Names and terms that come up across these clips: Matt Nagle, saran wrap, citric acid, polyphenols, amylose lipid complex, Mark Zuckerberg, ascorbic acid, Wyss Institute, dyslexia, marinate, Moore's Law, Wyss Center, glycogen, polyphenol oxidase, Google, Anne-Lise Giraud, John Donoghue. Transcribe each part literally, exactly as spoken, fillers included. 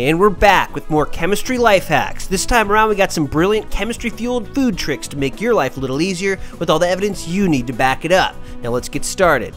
And we're back with more chemistry life hacks. This time around we got some brilliant chemistry-fueled food tricks to make your life a little easier with all the evidence you need to back it up. Now let's get started.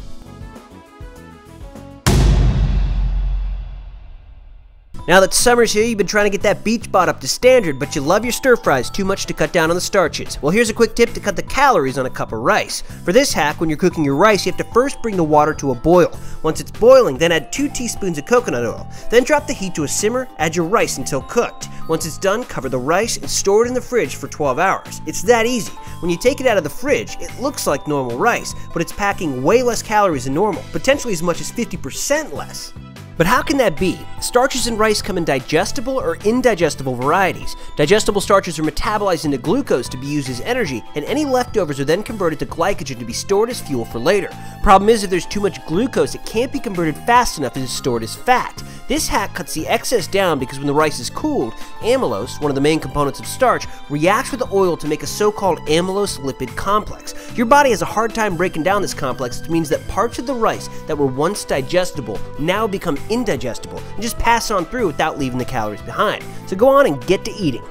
Now that summer's here, you've been trying to get that beach bod up to standard, but you love your stir fries too much to cut down on the starches. Well, here's a quick tip to cut the calories on a cup of rice. For this hack, when you're cooking your rice, you have to first bring the water to a boil. Once it's boiling, then add two teaspoons of coconut oil. Then drop the heat to a simmer, add your rice until cooked. Once it's done, cover the rice and store it in the fridge for twelve hours. It's that easy. When you take it out of the fridge, it looks like normal rice, but it's packing way less calories than normal, potentially as much as fifty percent less. But how can that be? Starches in rice come in digestible or indigestible varieties. Digestible starches are metabolized into glucose to be used as energy, and any leftovers are then converted to glycogen to be stored as fuel for later. Problem is, if there's too much glucose, it can't be converted fast enough and is stored as fat. This hack cuts the excess down because when the rice is cooled, amylose, one of the main components of starch, reacts with the oil to make a so-called amylose lipid complex. Your body has a hard time breaking down this complex, which means that parts of the rice that were once digestible now become indigestible and just pass on through without leaving the calories behind. So go on and get to eating.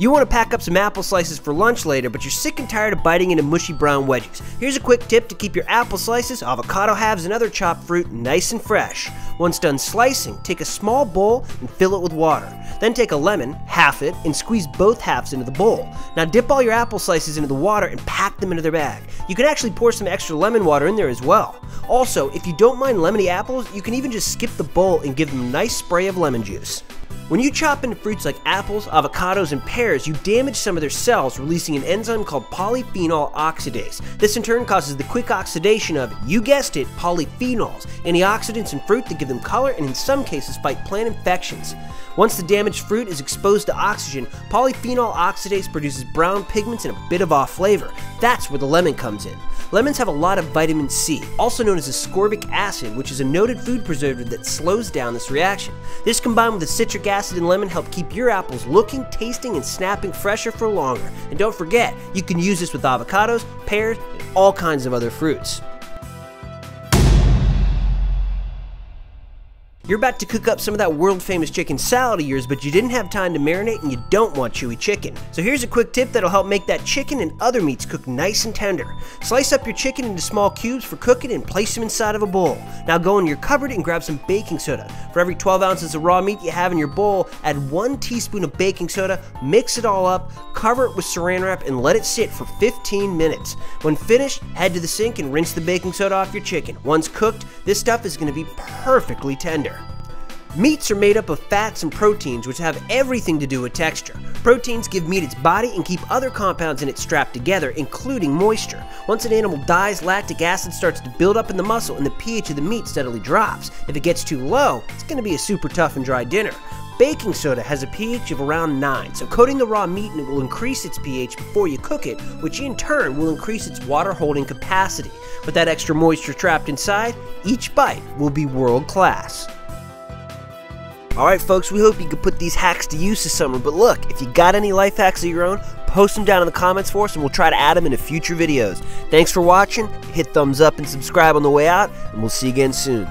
You want to pack up some apple slices for lunch later, but you're sick and tired of biting into mushy brown wedges. Here's a quick tip to keep your apple slices, avocado halves, and other chopped fruit nice and fresh. Once done slicing, take a small bowl and fill it with water. Then take a lemon, half it, and squeeze both halves into the bowl. Now dip all your apple slices into the water and pack them into their bag. You can actually pour some extra lemon water in there as well. Also, if you don't mind lemony apples, you can even just skip the bowl and give them a nice spray of lemon juice. When you chop into fruits like apples, avocados, and pears, you damage some of their cells, releasing an enzyme called polyphenol oxidase. This in turn causes the quick oxidation of, you guessed it, polyphenols, antioxidants in fruit that give them color and in some cases fight plant infections. Once the damaged fruit is exposed to oxygen, polyphenol oxidase produces brown pigments and a bit of off flavor. That's where the lemon comes in. Lemons have a lot of vitamin C, also known as ascorbic acid, which is a noted food preservative that slows down this reaction. This combined with the citric acid and lemon help keep your apples looking, tasting, and snapping fresher for longer. And don't forget, you can use this with avocados, pears, and all kinds of other fruits. You're about to cook up some of that world-famous chicken salad of yours, but you didn't have time to marinate and you don't want chewy chicken. So here's a quick tip that'll help make that chicken and other meats cook nice and tender. Slice up your chicken into small cubes for cooking and place them inside of a bowl. Now go in your cupboard and grab some baking soda. For every twelve ounces of raw meat you have in your bowl, add one teaspoon of baking soda, mix it all up, cover it with saran wrap, and let it sit for fifteen minutes. When finished, head to the sink and rinse the baking soda off your chicken. Once cooked, this stuff is going to be perfectly tender. Meats are made up of fats and proteins, which have everything to do with texture. Proteins give meat its body and keep other compounds in it strapped together, including moisture. Once an animal dies, lactic acid starts to build up in the muscle and the pH of the meat steadily drops. If it gets too low, it's going to be a super tough and dry dinner. Baking soda has a pH of around nine, so coating the raw meat and it will increase its pH before you cook it, which in turn will increase its water holding capacity. With that extra moisture trapped inside, each bite will be world class. Alright folks, we hope you can put these hacks to use this summer, but look, if you got any life hacks of your own, post them down in the comments for us and we'll try to add them into future videos. Thanks for watching, hit thumbs up and subscribe on the way out, and we'll see you again soon.